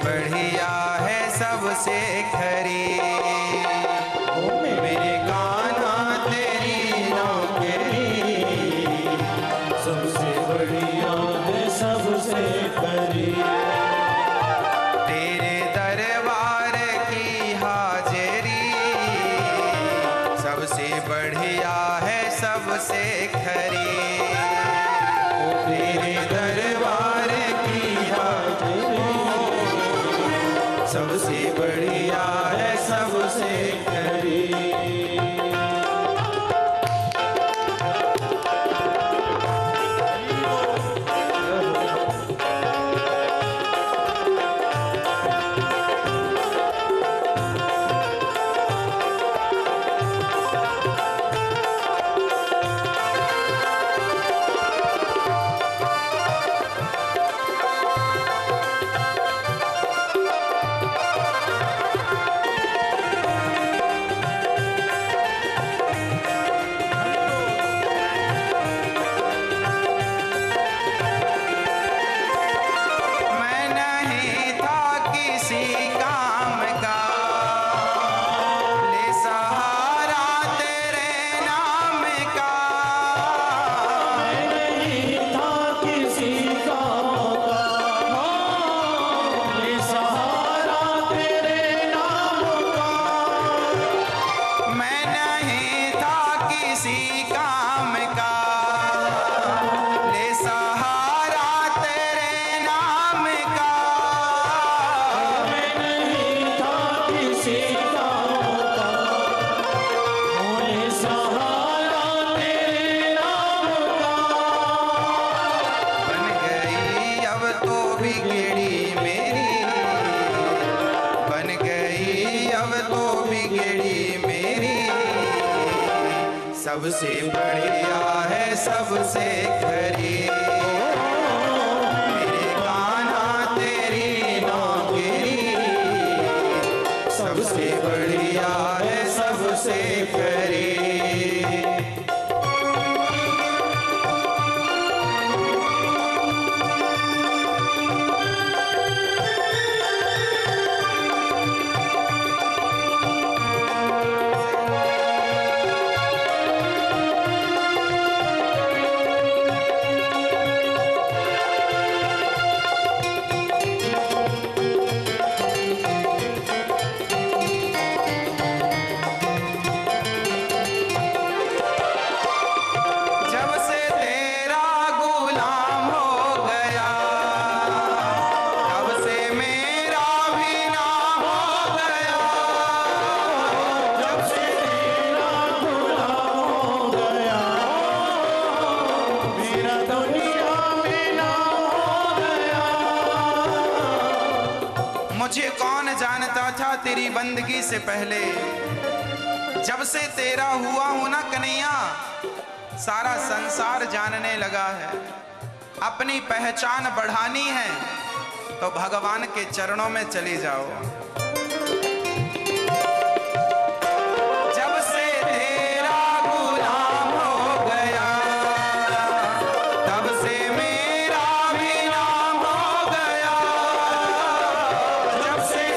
बढ़िया है सबसे खरी। मेरे कान्हा तेरी नौकरी सबसे बढ़िया है सबसे खरी। तेरे दरबार की हाजिरी सबसे बढ़िया है सबसे खरी। तेरे दरबार की हाजिरी सबसे बढ़िया है सबसे खरी। सबसे बढ़िया है सबसे खरी। मेरे कान्हा तेरी नौकरी सबसे बढ़िया है सबसे खरी। तेरी बंदगी से पहले जब से तेरा हुआ हूं ना कन्हैया, सारा संसार जानने लगा है। अपनी पहचान बढ़ानी है तो भगवान के चरणों में चले जाओ। जब से तेरा गुलाम हो गया तब से मेरा भी नाम हो गया। जब से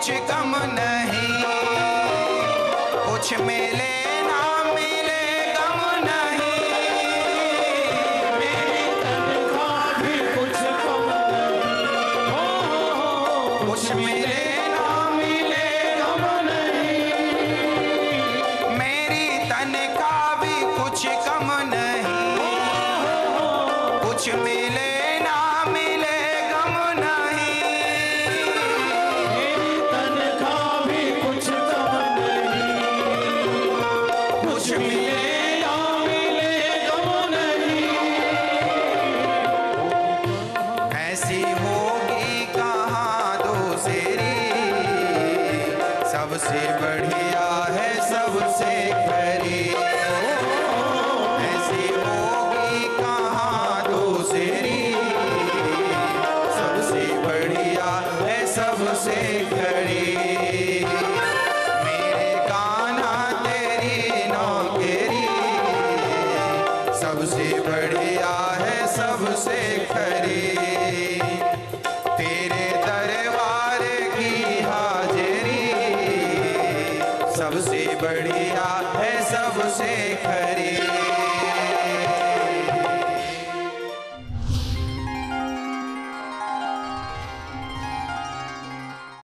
कुछ कम नहीं, कुछ मिले ना मिले। सबसे बढ़िया है सबसे खरी।